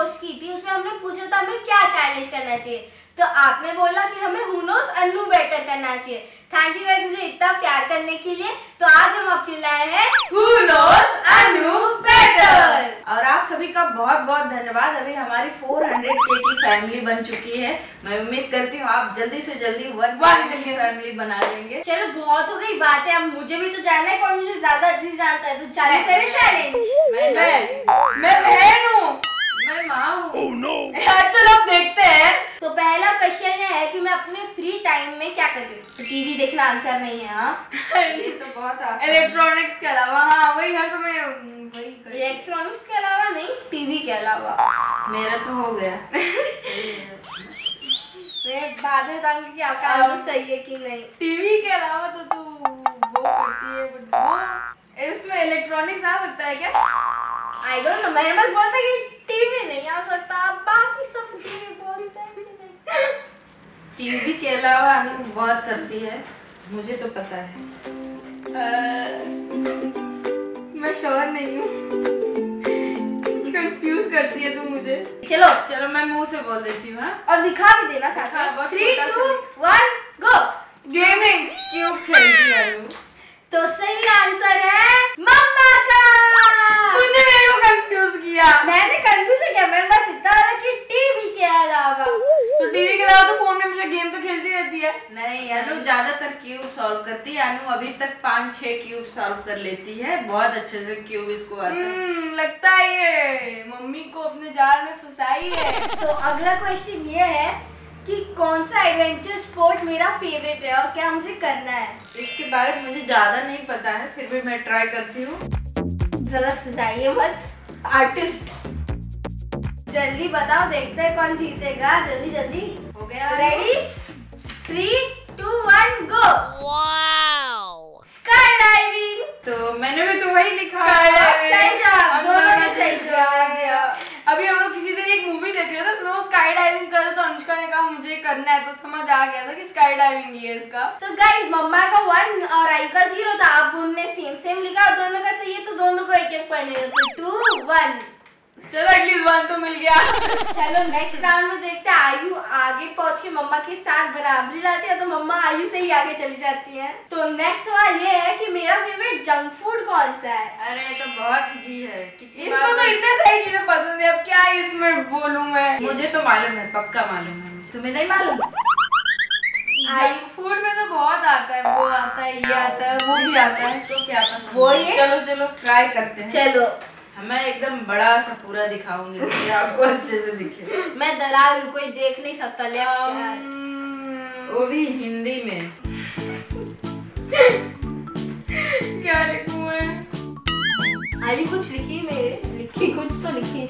Post की थी, उसमें हमने पूछा था हमें क्या चैलेंज करना चाहिए, तो आपने बोला कि हमें हू नोज़ अन्नू बेटर करना चाहिए। थैंक यू गाइस मुझे इतना प्यार करने के लिए। तो आज हम आपके लिए लाए हैं हू नोज़ अन्नू बेटर, और आप सभी का बहुत बहुत धन्यवाद। अभी हमारी 400K की फैमिली बन चुकी है। मैं उम्मीद करती हूँ आप जल्दी से जल्दी 1 मिलियन फैमिली बना लेंगे। चलो बहुत हो गई बातें, अब मुझे भी तो जाना है। कौन मुझे ज्यादा अच्छी जानता है, तो चालू करें चैलेंज। मैं बहन हूँ, मैं माँ हूँ। चलो अब देखते हैं। तो पहला क्वेश्चन है कि मैं अपने फ्री टाइम में क्या करती हूँ। तो टीवी देखना आंसर नहीं है। हाँ ये तो बहुत आसान। इलेक्ट्रॉनिक्स के अलावा, हाँ वही हर समय वही। इलेक्ट्रॉनिक्स के अलावा नहीं, टीवी के अलावा। मेरा तो हो गया। मैं बाद में बताऊंगी कि आपका आंसर सही है कि नहीं। टीवी के अलावा तो तू वो करती है, बट वो उसमें इलेक्ट्रॉनिक्स आ सकता है क्या? आई डोंट नो, मैंने बस बोला कि टीवी नहीं आ सकता, बाकी सब टीवी बोलते हैं। टीवी के अलावा बहुत करती है, मुझे तो पता है। मैं श्योर नहीं हूँ। कंफ्यूज करती है तू मुझे। चलो चलो मैं मुंह से बोल देती हूँ और दिखा भी देना साथ। 3, 2, 1 गो। गेमिंग क्यों खेलती है? तो सही आंसर है मम्मा का। तूने मेरे को कंफ्यूज किया। मैंने कंफ्यूज किया, मैंने बस इतना कि टीवी के अलावा। तो टीवी के अलावा तो फोन में हमेशा गेम तो खेलती रहती है। नहीं अनु ज्यादातर क्यूब सॉल्व करती है। अनु अभी तक 5-6 क्यूब सॉल्व कर लेती है, बहुत अच्छे से क्यूब इसको आता है। लगता है ये मम्मी को अपने जाल में फंसाई है। तो अगला क्वेश्चन ये है कि कौन सा एडवेंचर स्पोर्ट मेरा फेवरेट है और क्या मुझे करना है। इसके बारे में मुझे ज्यादा नहीं पता है, फिर भी मैं ट्राई करती हूँ। जरा सजाइए मत आर्टिस्ट। जल्दी बताओ, देखते हैं कौन जीतेगा। जल्दी जल्दी हो गया। Ready 3, 2, 1 go. Wow sky diving. तो मैंने भी तो वही लिखा। सही जवाब, दोनों ने सही जवाब दिया। अभी हम लोग किसी दिन एक मूवी देख रहे थे, उसमें वो स्काई डाइविंग कर रहे, तो अनुष्का ने कहा मुझे करना है, तो उसका मजा आ गया था कि स्काई डाइविंग ही है इसका। तो गाइस मम्मा का 1 और आई का 0 था। आप उनने सेम लिखा, दोनों का सही है, तो दोनों को एक-एक पॉइंट मिला। 2-1 चलो एटलीस्ट 1 तो मिल गया। चलो नेक्स्ट राउंड में देखते हैं। आयु आगे पहुंच के मम्मा के साथ बराबरी लाती है, तो मम्मा आयु से ही आगे चली जाती है। तो नेक्स्ट सवाल ये है कि मेरा फेवरेट जंक फूड कौन सा है। अरे तो बहुत इजी है, इसको तो इतने सारी चीजें पसंद है, अब क्या इसमें बोलूं मैं। मुझे तो मालूम है, पक्का मालूम है। तुम्हें नहीं मालूम? जंक फूड में तो बहुत आता है, वो आता है, ये आता है, वो भी आता है, तो क्या पसंद वो ये। चलो चलो ट्राई करते हैं। चलो मैं एकदम बड़ा सा पूरा दिखाऊंगी जिससे आपको अच्छे से दिखे। मैं दरार कोई देख नहीं सकता। वो भी हिंदी में। क्या लिखूं मैं? आयु कुछ लिखी नहीं, लिखी कुछ तो लिखी।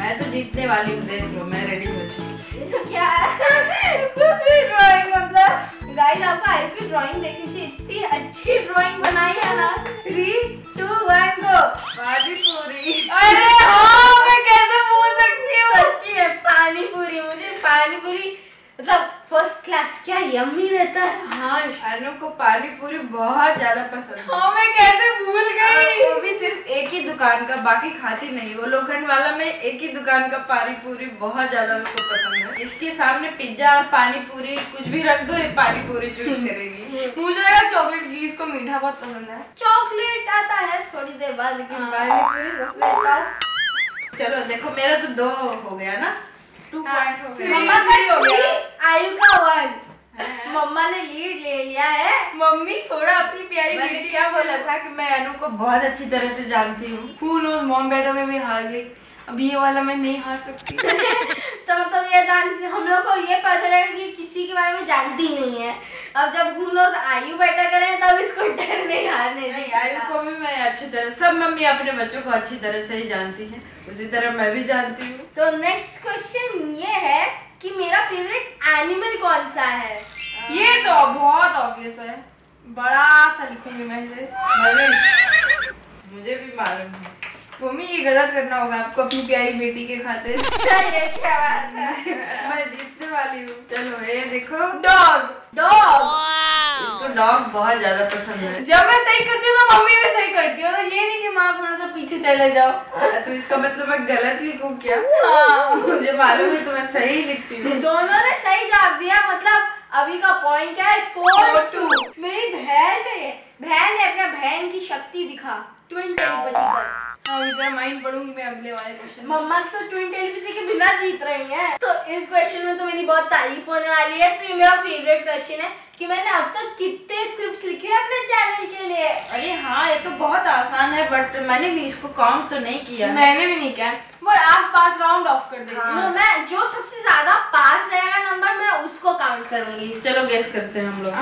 मैं तो जीतने वाली हूँ, देख लो मैं रेडी हो चुकी। क्या कुछ भी ड्राइंग, मतलब गाइस आपको आयु की ड्राइंग देखनी चाहिए, इतनी अच्छी ड्राइंग बनाई है ना। 3, 2, 1 गो। पानी पूरी। अरे हाँ, मैं कैसे बोल सकती हूँ। सच्ची में पानी पूरी, मुझे पानी पूरी मतलब फर्स्ट क्लास, क्या यम्मी रहता है। हाँ अनु को पानी पूरी बहुत ज्यादा पसंद। हाँ मैं कैसे भूल गई। वो भी सिर्फ एक ही दुकान का, बाकी खाती नहीं वो लोखंड वाला। मैं एक ही दुकान का पानी पूरी बहुत ज्यादा उसको पसंद है। इसके सामने पिज्जा और पानी पूरी कुछ भी रख दो, ये पानी पूरी चूज करेगी। मुझे लगा चॉकलेट घी, इसको मीठा बहुत पसंद है। चॉकलेट आता है थोड़ी देर बाद, लेकिन पानी पूरी सबसे टॉप। चलो देखो मेरा तो 2 हो गया ना, 2 पॉइंट हो गया। मम्मा का 3, आयु का 1। मम्मा ने लीड ले लिया है। मम्मी थोड़ा अपनी प्यारी बेटी। क्या बोला था कि मैं अनु को बहुत अच्छी तरह से जानती हूँ। हू नोज़ मॉम बेटर में भी हार गई, अब ये वाला मैं नहीं हार सकती। तो मतलब ये जानती, हम लोग को ये पता चलेगा कि किसी के बारे में जानती नहीं है। अब जब हू नोज़ आयु बेटर करें तब इसको डर नहीं हारने। आयु को भी मैं अच्छी तरह, सब मम्मी अपने बच्चों को अच्छी तरह से ही जानती है, उसी तरह मैं भी जानती हूँ। तो नेक्स्ट क्वेश्चन ये है कि मेरा फेवरेट एनिमल कौन सा है। ये तो बहुत ऑब्वियस है, बड़ा सा लिखूंगी मैं इसे। मुझे भी मालूम है। मम्मी ये गलत करना होगा आपको अपनी प्यारी बेटी के खातिर। ये क्या बात है, मैं जीतने वाली हूँ। चलो ये देखो, डॉग। इसको डॉग बहुत ज्यादा पसंद है। जब मैं सही करती हूँ तो मम्मी भी सही करती है, मतलब ये नहीं कि माँ थोड़ा सा पीछे चले जाओ। तो इसका मतलब मैं गलत लिखूं क्या? हाँ। मुझे मालूम है तो मैं सही लिखती हूँ। दोनों ने सही जवाब दिया, मतलब अभी का पॉइंट क्या है? 4-2। मेरी बहन ने अपना बहन की शक्ति दिखा, ट्विन टेलीपैथी का। हाँ, माइंड पढ़ूंगी मैं अगले वाले क्वेश्चन। मम्मा तो ट्विन टेलीपैथी के बिना जीत रही हैं। तो इस क्वेश्चन में तो मेरी बहुत तारीफ होने वाली है। तो ये मेरा फेवरेट क्वेश्चन है कि मैंने अब तक कितने स्क्रिप्ट्स लिखे हैं अपने चैनल के लिए। अरे हाँ, ये तो बहुत आसान है, बट मैंने भी इसको काउंट तो नहीं किया। मैंने भी नहीं किया, बट आस पास राउंड ऑफ कर देंगे। हाँ। मैं जो सबसे ज्यादा पास रहेगा नंबर, मैं उसको काउंट करूंगी। चलो गेस करते हैं हम लोग।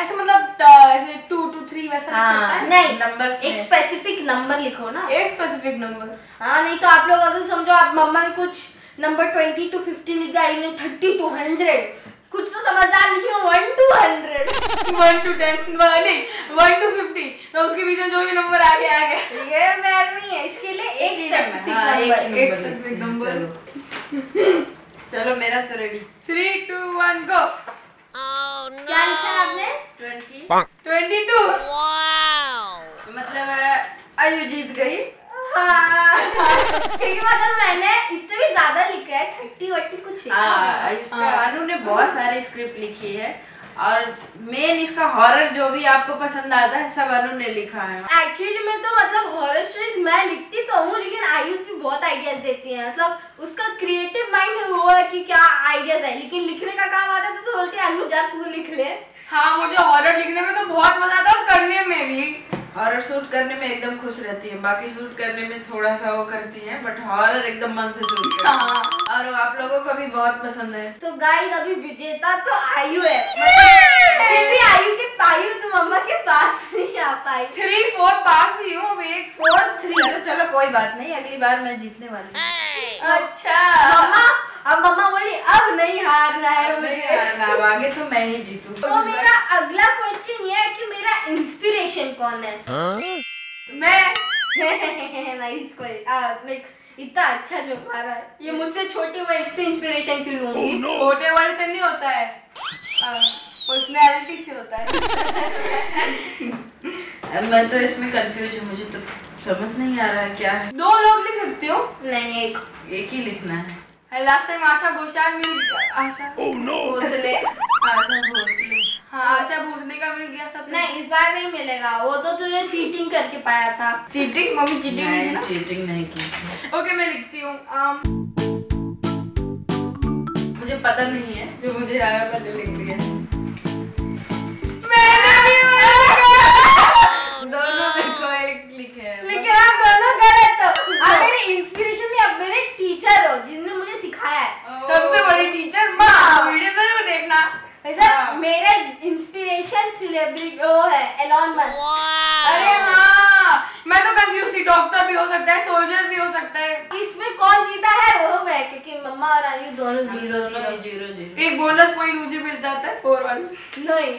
ऐसे मतलब ऐसे 2 to 3 वैसा लिख सकता है? नहीं, नंबर्स में एक स्पेसिफिक नंबर लिखो ना, एक स्पेसिफिक नंबर। हाँ, नहीं तो आप लोग अगर समझो आप मम्मा के कुछ नंबर 20 to 50 लिख जाए, नहीं 30 to 100, कुछ तो समझदार लिखिए। 1 to 100, 1 to 10, नहीं 1 to 50, तो उसके बीच में जो भी नंबर आ गया आ गया। ये मैर नहीं है, इसके लिए एक स्पेसिफिक नंबर, एक स्पेसिफिक नंबर। चलो मेरा तो रेडी, 3, 2, 1 गो। क्या लिखा आपने? 22। मतलब आयु जीत गई। हाँ। मतलब मैंने इससे भी ज्यादा लिखा है, 30 कुछ। हाँ, आयु ने बहुत सारे स्क्रिप्ट लिखी है, और मेन इसका हॉरर जो भी आपको पसंद आता है सब अनु ने लिखा है। एक्चुअली मैं तो मतलब हॉरर स्टोरीज मैं लिखती तो हूँ, लेकिन आयुष भी बहुत आइडियाज देती है। मतलब उसका क्रिएटिव माइंड है, वो है कि क्या आइडियाज है, लेकिन लिखने का काम आता है तो बोलते हैं अनु जा तू लिख ले। हाँ, मुझे हॉरर लिखने में तो बहुत मजा आता है, करने में भी। हॉरर शूट करने में एकदम खुश रहती है, बाकी शूट करने में थोड़ा सा वो करती है, बट हॉरर एकदम मन से शूट करती है। और आप लोगों को भी बहुत पसंद है। तो गाइस अभी विजेता तो आयु है, फिर भी आयु तो मम्मा के पास नहीं आ पाई। 3-4 पास ही हूँ, 4-3। चलो कोई बात नहीं, अगली बार मैं जीतने वाली हूँ। अच्छा मम्मा, अब मम्मा बोली अब नहीं हारना है मुझे, अब आगे तो मैं ही जीतू। तो मेरा अगला क्वेश्चन ये है कि मेरा इंस्पिरेशन कौन है? हाँ? मैं नाइस क्वेश्चन, इतना अच्छा जो मारा है। ये मुझसे छोटे, मैं इससे इंस्पिरेशन क्यों लूंगी? Oh, no. छोटे वाले से नहीं होता है, पर्सनैलिटी से होता है। मैं तो इसमें कंफ्यूज हूँ, मुझे तो समझ नहीं आ रहा है क्या है। 2 लोग लिख सकते हो? नहीं, एक ही लिखना है। लास्ट टाइम आशा घोषाल मिल, आशा भोसले, आशा भोसले। हाँ, आशा भोसले का मिल गया सब। नहीं, इस बार नहीं मिलेगा, वो तो तुझे चीटिंग करके पाया था। चीटिंग? मम्मी चीटिंग नहीं की ना? चीटिंग नहीं की। ओके, मैं लिखती हूँ। मुझे पता नहीं है, जो मुझे आया मैंने लिख दिया। मैंने भी दोनों में को एक लिखे, लेकिन आप दोनों गलत हो। आप मेरे इंस्पिरेशन भी अब मेरे टीचर हो, जिनने मुझे सिखाया है। सबसे बड़ी टीचर माँ। वीडियो जरूर देखना। मेरा इंस्पिरेशन सेलिब्रिटी वो है एलॉन मस्क। अरे हाँ, मैं तो कंफ्यूज थी, डॉक्टर भी हो सकता है, सोल्जर भी हो सकता है। इसमें कौन जीता है वो मैं, क्योंकि मम्मा और आयु दोनों 0-0। एक बोनस पॉइंट मुझे मिल जाता है, 4-1। नहीं,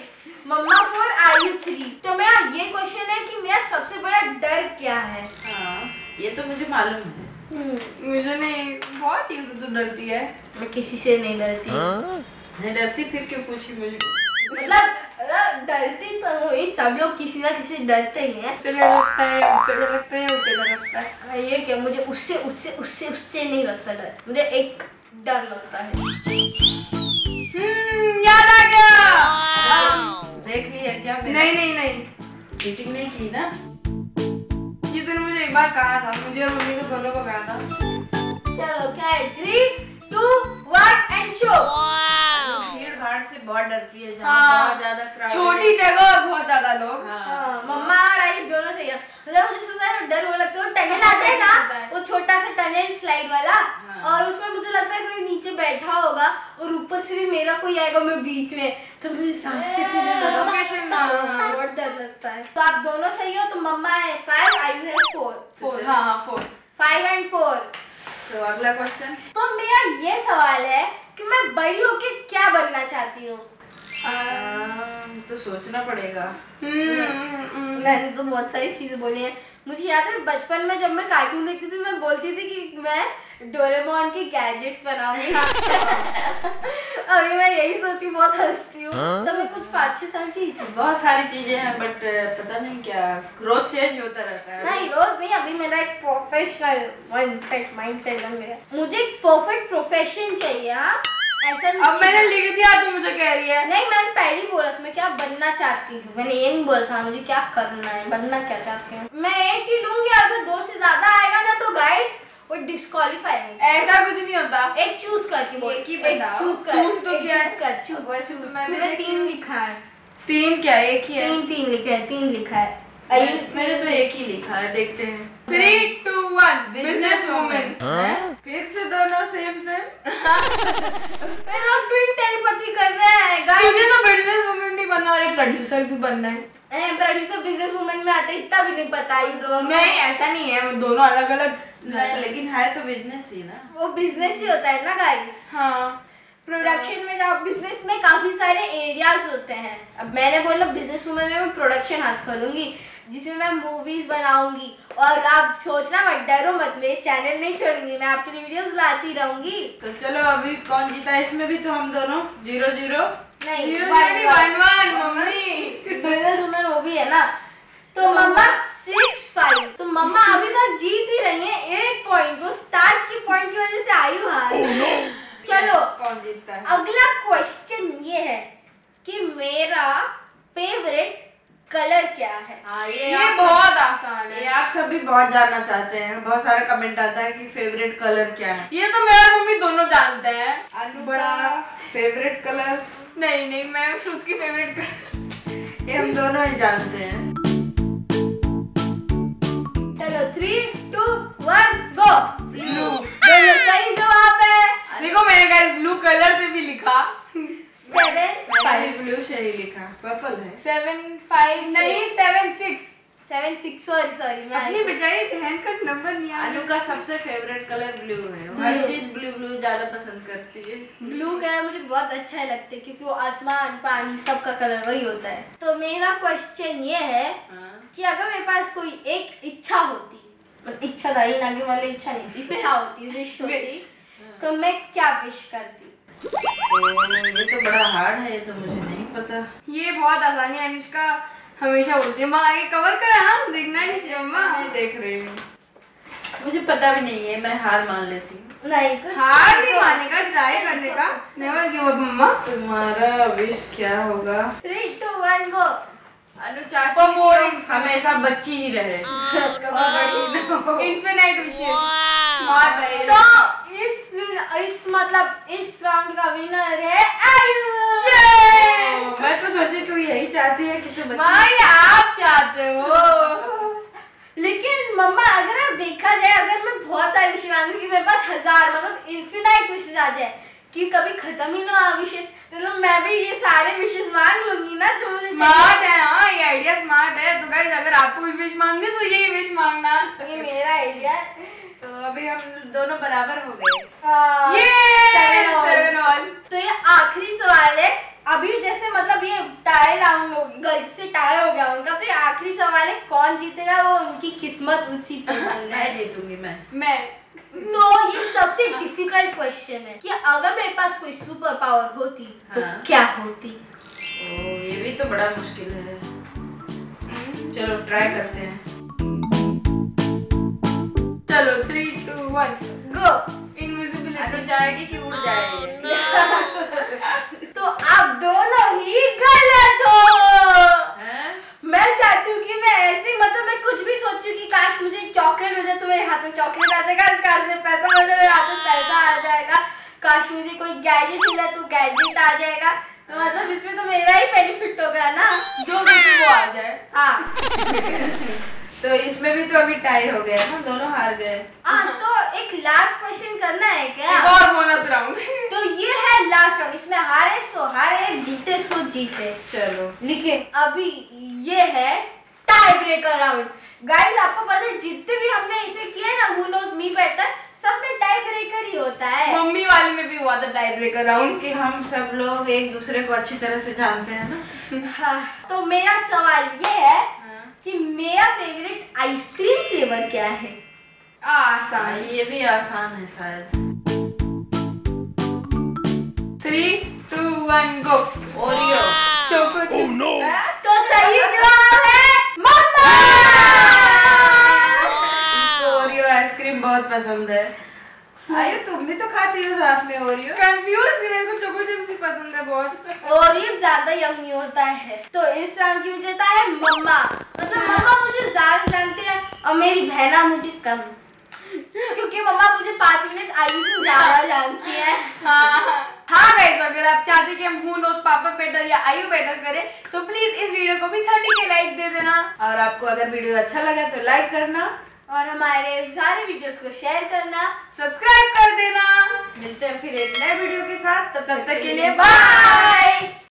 मम्मा 4, आयु 3। तो मेरा ये क्वेश्चन है कि मेरा सबसे बड़ा डर क्या है? हाँ, ये तो मुझे मालूम है। मुझे नहीं, बहुत चीज तो डरती है। मैं किसी से नहीं डरती। हाँ? नहीं डरती, फिर क्यों पूछी मुझे? मतलब डरती तो हुई, सब लोग किसी ना किसी डरते ही हैं। उससे डर लगता है, उससे डर लगता है, उससे डर लगता है। ये क्या, मुझे उससे नहीं लगता डर, मुझे एक डर लगता है। याद आ गया। देख लिया क्या? नहीं, चीटिंग नहीं की ना। मुझे एक बार कहा था, मुझे और मम्मी को दोनों को कहा था। चलो क्या है, 3, 2, 1 एंड शो। भीड़ भाड़ से बहुत डरती है, बहुत ज्यादा क्राउड, छोटी जगह और बहुत ज्यादा लोग। मम्मा और आई दोनों सही है। मतलब मुझे सबसे ज्यादा डर वो लगता है, टनल आता है ना, वो छोटा सा टनल स्लाइड वाला, और उसमें मुझे लगता है कोई नीचे बैठा होगा और ऊपर से भी मेरा कोई आएगा, मैं बीच में, तो मुझे सांस कैसे लेना, बहुत डर लगता है। तो आप दोनों सही हो। तो मम्मा है 5, आयु है 4। हाँ, 4, 5 एंड 4। तो अगला क्वेश्चन। तो मेरा ये सवाल है कि मैं बड़ी होके क्या बनना चाहती हूँ? तो सोचना पड़ेगा। मैंने तो बहुत सारी चीजें बोली हैं। मुझे याद है बचपन में जब मैं कार्टून देखती थी मैं बोलती थी कि मैं डोरेमोन के गैजेट्स बनाऊंगी। अभी मैं यही सोची, बहुत हंसती हूँ। तो मैं कुछ 5-6 साल की, बहुत सारी चीजें हैं बट पता नहीं क्या रोज चेंज होता रहता है। नहीं रोज नहीं, अभी मेरा एक प्रोफेशनल माइंडसेट बन गया। मुझे एक परफेक्ट प्रोफेशन चाहिए। ऐसा अब मैंने लिख दिया, तू मुझे कह रही है। नहीं मैंने पहले ही बोला था मैं क्या बनना चाहती हूँ, मैंने ये नहीं बोला था मुझे क्या करना है, बनना क्या चाहती हूँ। मैं एक ही लूंगी, अगर 2 से ज्यादा आएगा ना तो गाइड्स वो डिस्क्वालीफाई। ऐसा कुछ नहीं होता, एक चूज करके बोल, एक चूज कर। चूज तो क्या है? मैंने 3 लिखा है। 3 क्या एक ही है? 3 लिखा है, 3 लिखा है। मैंने तो एक ही लिखा है, देखते हैं। 3, 2, 1 बिजनेस वूमेन। फिर से दोनों सेम। मैं लोग टेलीपैथी कर रहे हैं गाइस। मुझे तो बिजनेस वूमेन भी बनना और एक प्रोड्यूसर भी बनना है। प्रोड्यूसर बिजनेस वूमेन में आते इतना भी नहीं पता ही दोनों। नहीं ऐसा नहीं है, दोनों अलग अलग है, लेकिन है तो बिजनेस ही ना, वो बिजनेस ही होता है ना गाइस। हाँ प्रोडक्शन में जाओ, बिजनेस में काफी सारे एरियाज होते हैं। अब मैंने बोला बिजनेस वूमन में मैं प्रोडक्शन हाउस खोलूंगी जिसमें मैं मूवीज बनाऊंगी। और आप सोचना मत, डरो मत, मैं चैनल नहीं छोड़ूंगी, मैं आपके लिए वीडियोस लाती रहूंगी। तो चलो अभी कौन जीता है इसमें? भी तो हम दोनों 0-0 नहीं 1-1 मम्मी। बिजनेस वूमन वो भी है ना, तो मम्मा 6-5। तो मम्मा अभी तक जीत ही रही है 1 पॉइंट। वो स्टार्ट की पॉइंट की वजह से आई हार। चलो कौन जीतता है? अगला क्वेश्चन ये है कि मेरा फेवरेट कलर क्या है। ये बहुत आसान है, ये आप सभी बहुत जानना चाहते हैं। बहुत सारा कमेंट आता है कि फेवरेट कलर क्या है। ये तो मेरा मम्मी दोनों जानते हैं। बड़ा फेवरेट कलर नहीं, मैं उसकी फेवरेट कलर ये हम दोनों ही जानते हैं। चलो 3, 2, 1 गो। ब्लू सही जवाब है। देखो मैंने गाइस ब्लू कलर से भी लिखा। 7-5 ब्लू से ही लिखा, पर्पल है। 7-5 नहीं 7-6 सॉरी। मैं अपनी बेचारी बहन का नंबर नहीं आया। अनु का सबसे फेवरेट कलर ब्लू है, हर चीज ब्लू ज्यादा पसंद करती है। ब्लू कलर मुझे बहुत अच्छा लगता है क्योंकि वो आसमान पानी सबका कलर वही होता है। तो मेरा क्वेश्चन ये है कि अगर मेरे पास कोई एक इच्छा होती, मतलब इच्छादारी नागे वाली इच्छा नहीं, इच्छा होती, विश होती, तो मैं क्या विश करती? ये तो बड़ा हार्ड है, ये तो मुझे नहीं पता। ये बहुत आसान है, अनुष्का हमेशा बोलती है। माँ आगे कवर कर, हाँ देखना नहीं चाहिए। मैं देख रही हूँ, मुझे पता भी नहीं है, मैं हार मान लेती हूँ। नहीं कुछ हार नहीं मानने का, ट्राई करने का, नेवर गिव अप। मम्मा तुम्हारा विश क्या होगा? 3, 2, 1 गो। अनु चाहती हमेशा बच्ची ही रहे, इन्फिनिट विशेष। तो इस मतलब इस राउंड का विनर है आयु। मैं तो सोची तू यही चाहती है कि तू बच्ची, आप चाहते हो। लेकिन मम्मा अगर आप देखा जाए, अगर मैं बहुत सारी विशेष मांगू कि मेरे पास 1000 मतलब इन्फिनिट विशेष आ जाए कि कभी खत्म ही ना विशेष, तो मैं भी ये सारे विशेष मांग लूंगी ना जो मुझे स्मार्ट है। हाँ ये आइडिया स्मार्ट है। तो गाइस अगर आपको भी विश मांगनी तो यही विश मांगना, ये मेरा आइडिया। तो अभी हम दोनों बराबर हो गए, ये 7-7। तो ये आखिरी सवाल है अभी, जैसे मतलब ये टाई राउंड हो गया, गलती से टाई हो गया उनका। तो ये आखिरी सवाल है, कौन जीतेगा वो उनकी किस्मत उसी पे। मैं जीतूंगी, मैं। तो ये सबसे डिफिकल्ट क्वेश्चन है कि अगर मेरे पास कोई सुपर पावर होती तो क्या होती। ओ ये भी तो बड़ा मुश्किल है, चलो ट्राई करते हैं। चलो 3, 2, 1 गो। इनविजिबिलिटी जाएगी कि उड़ जाएगी? तो आप दोनों ही गलत हो। मैं चाहती हूँ कि मैं ऐसे मतलब मैं कुछ भी सोचूं कि काश मुझे चॉकलेट हो जाए तो मेरे हाथ में चॉकलेट आ जाएगा, काश में पैसा हो जाए मेरे हाथ में पैसा आ जाएगा, काश मुझे कोई गैजेट मिला तो गैजेट आ जाएगा। तो मतलब इसमें तो मेरा ही बेनिफिट हो गया ना, जो सोचूं वो आ जाए। हाँ तो इसमें भी तो अभी टाई हो गया ना, दोनों हार गए। तो एक लास्ट क्वेश्चन करना है क्या? एक और बोनस राउंड। तो ये है लास्ट राउंड, इसमें हारे सो हारे, जीते सो जीते। चलो लेकिन अभी ये है टाई ब्रेकर राउंड। गाइस आपको पता है जितने भी हमने इसे किया ना, हु नोज मी बेटर, सब में टाई ब्रेकर ही होता है। मम्मी वाले में भी हुआ हुआ था टाई ब्रेकर राउंड कि हम सब लोग एक दूसरे को अच्छी तरह से जानते हैं ना। हाँ, तो मेरा सवाल ये है कि मेरा फेवरेट आइसक्रीम फ्लेवर क्या है? आसान, ये भी आसान है शायद। 3, 2, 1 go. Oreo. Choco chip. Oh, no. तो सही जवाब है मम्मा। इसको ओरियो आइसक्रीम बहुत पसंद है। आयो तुम भी तो खाती हो साथ में ओरियो। कंफ्यूज भी, मेरे को चोको चिप्स भी पसंद है बहुत। ओरियो ज्यादा यम्मी होता है। तो इंसान की विजेता है मम्मा। मतलब मम्मा मुझे ज्यादा जानते हैं और मेरी बहना मुझे कम, क्योंकि मम्मा मुझे 5 मिनट आयु से ज्यादा जानती है। हाँ गाइस, अगर आप चाहते कि हम हूँ दोस्त पापा बेटर या आयु बेटर करें तो प्लीज इस वीडियो को भी 30K लाइक्स दे देना। और आपको अगर वीडियो अच्छा लगा तो लाइक करना और हमारे सारे वीडियोस को शेयर करना, सब्सक्राइब कर देना। मिलते हैं फिर एक नए वीडियो के साथ, तब तक के लिए बाय।